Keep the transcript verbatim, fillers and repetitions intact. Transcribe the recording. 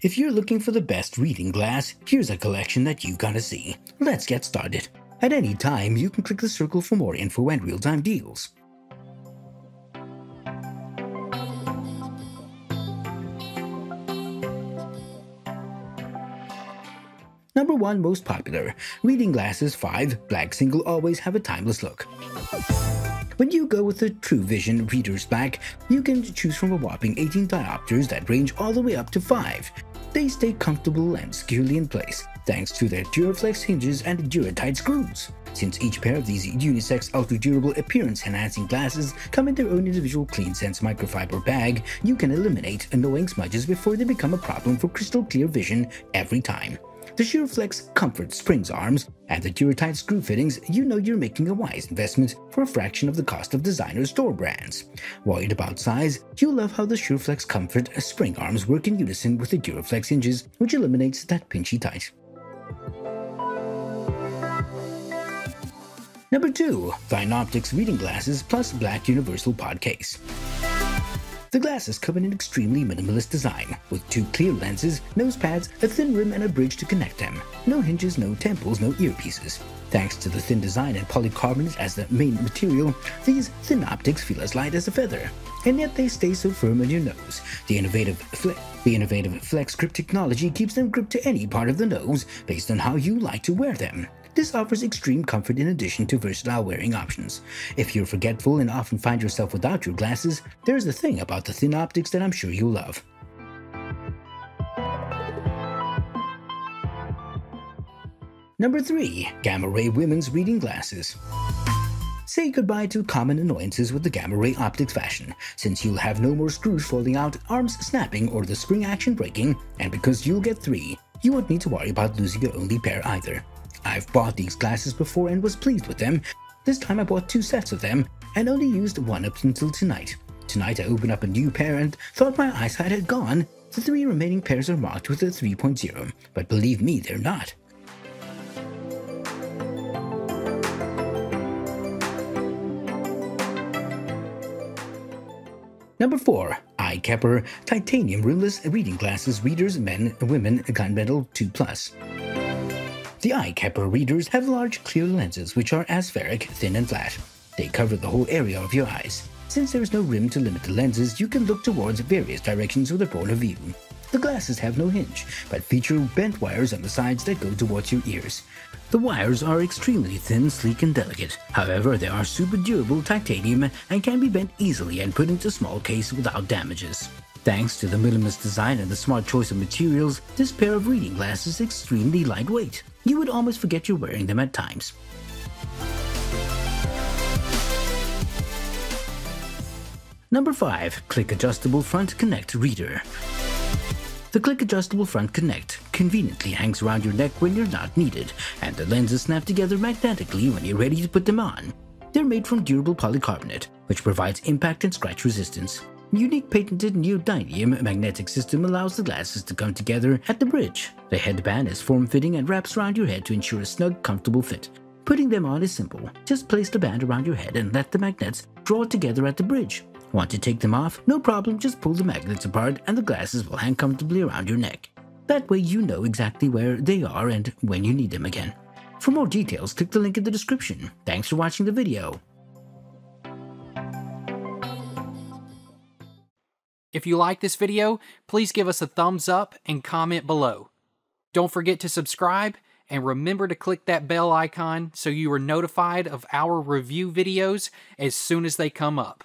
If you're looking for the best reading glass, here's a collection that you gotta see. Let's get started. At any time, you can click the circle for more info and real-time deals. Number one Most Popular. Reading Glasses five Black Single always have a timeless look. When you go with the True Vision Reader's Black, you can choose from a whopping eighteen diopters that range all the way up to five. They stay comfortable and securely in place, thanks to their Duraflex hinges and Duratite screws. Since each pair of these unisex ultra-durable appearance-enhancing glasses come in their own individual Clean Sense microfiber bag, you can eliminate annoying smudges before they become a problem for crystal-clear vision every time. The SureFlex Comfort Springs Arms and the Duratite screw fittings, you know you're making a wise investment for a fraction of the cost of designer store brands. Worried about size? You'll love how the SureFlex Comfort Spring Arms work in unison with the Duraflex hinges, which eliminates that pinchy tight. Number two. ThinOptics Reading Glasses Plus Black Universal Pod Case. The glasses come in an extremely minimalist design, with two clear lenses, nose pads, a thin rim, and a bridge to connect them. No hinges, no temples, no earpieces. Thanks to the thin design and polycarbonate as the main material, these thin optics feel as light as a feather. And yet they stay so firm on your nose. The innovative, the innovative Flex Grip technology keeps them gripped to any part of the nose based on how you like to wear them. This offers extreme comfort in addition to versatile wearing options. If you're forgetful and often find yourself without your glasses, there's a thing about the thin optics that I'm sure you'll love. Number three. Gamma Ray Women's Reading Glasses. Say goodbye to common annoyances with the Gamma Ray Optics fashion, since you'll have no more screws falling out, arms snapping, or the spring action breaking, and because you'll get three, you won't need to worry about losing your only pair either. I've bought these glasses before and was pleased with them. This time I bought two sets of them and only used one up until tonight. Tonight I opened up a new pair and thought my eyesight had gone. The three remaining pairs are marked with a three point oh, but believe me, they're not. Number four. Eyekepper Titanium Rimless Reading Glasses Readers Men and Women Gunmetal two plus. The Eyekepper readers have large clear lenses which are aspheric, thin and flat. They cover the whole area of your eyes. Since there is no rim to limit the lenses, you can look towards various directions with a point of view. The glasses have no hinge, but feature bent wires on the sides that go towards your ears. The wires are extremely thin, sleek and delicate. However, they are super durable titanium and can be bent easily and put into small case without damages. Thanks to the minimalist design and the smart choice of materials, this pair of reading glasses is extremely lightweight. You would almost forget you're wearing them at times. Number five. CliC Adjustable Front Connect Reader. The CliC Adjustable Front Connect conveniently hangs around your neck when you're not needed, and the lenses snap together magnetically when you're ready to put them on. They're made from durable polycarbonate, which provides impact and scratch resistance. Unique patented neodymium magnetic system allows the glasses to come together at the bridge. The headband is form-fitting and wraps around your head to ensure a snug, comfortable fit. Putting them on is simple. Just place the band around your head and let the magnets draw together at the bridge. Want to take them off? No problem, just pull the magnets apart and the glasses will hang comfortably around your neck. That way you know exactly where they are and when you need them again. For more details, click the link in the description. Thanks for watching the video. If you like this video, please give us a thumbs up and comment below. Don't forget to subscribe and remember to click that bell icon so you are notified of our review videos as soon as they come up.